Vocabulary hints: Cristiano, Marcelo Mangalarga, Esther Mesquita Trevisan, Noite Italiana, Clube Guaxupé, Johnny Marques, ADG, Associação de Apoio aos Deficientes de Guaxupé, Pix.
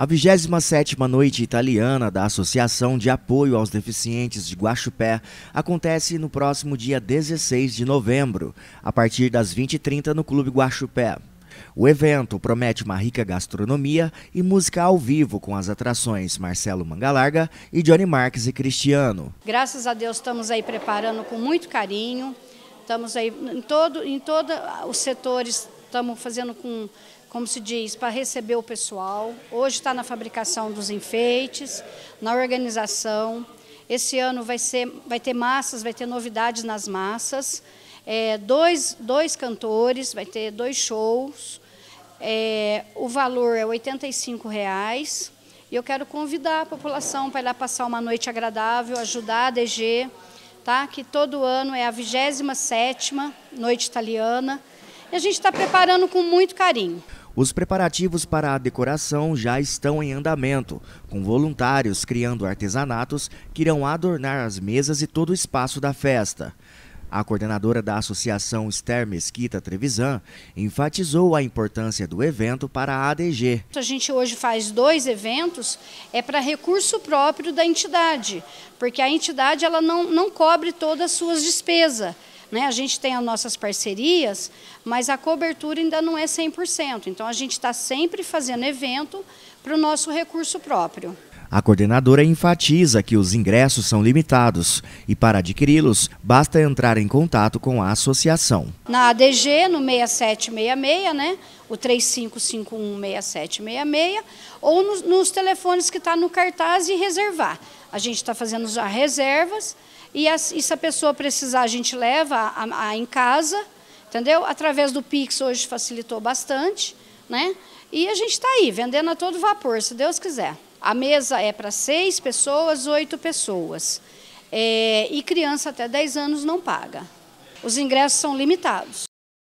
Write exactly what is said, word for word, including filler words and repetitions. A vigésima sétima Noite Italiana da Associação de Apoio aos Deficientes de Guaxupé acontece no próximo dia dezesseis de novembro, a partir das vinte e trinta no Clube Guaxupé. O evento promete uma rica gastronomia e música ao vivo com as atrações Marcelo Mangalarga e Johnny Marques e Cristiano. Graças a Deus estamos aí preparando com muito carinho, estamos aí em todo, em todos os setores, estamos fazendo com... como se diz, para receber o pessoal. Hoje está na fabricação dos enfeites, na organização. Esse ano vai, ser, vai ter massas, vai ter novidades nas massas. É, dois, dois cantores, vai ter dois shows. É, o valor é oitenta e cinco reais. E eu quero convidar a população para ir lá passar uma noite agradável, ajudar a D G, tá? Que todo ano é a vigésima sétima Noite Italiana. E a gente está preparando com muito carinho. Os preparativos para a decoração já estão em andamento, com voluntários criando artesanatos que irão adornar as mesas e todo o espaço da festa. A coordenadora da associação, Esther Mesquita Trevisan, enfatizou a importância do evento para a A D G. A gente hoje faz dois eventos, é para recurso próprio da entidade, porque a entidade ela não, não cobre todas as suas despesas. Né? A gente tem as nossas parcerias, mas a cobertura ainda não é cem por cento. Então, a gente está sempre fazendo evento para o nosso recurso próprio. A coordenadora enfatiza que os ingressos são limitados e, para adquiri-los, basta entrar em contato com a associação. Na A D G, no seis sete seis seis, né? O três cinco cinco um seis sete seis seis, ou nos, nos telefones que está no cartaz e reservar. A gente está fazendo as reservas e, as, e se a pessoa precisar, a gente leva a, a, a em casa, entendeu? Através do Pix hoje facilitou bastante, né? E a gente está aí, vendendo a todo vapor, se Deus quiser. A mesa é para seis pessoas, oito pessoas. É, e criança até dez anos não paga. Os ingressos são limitados.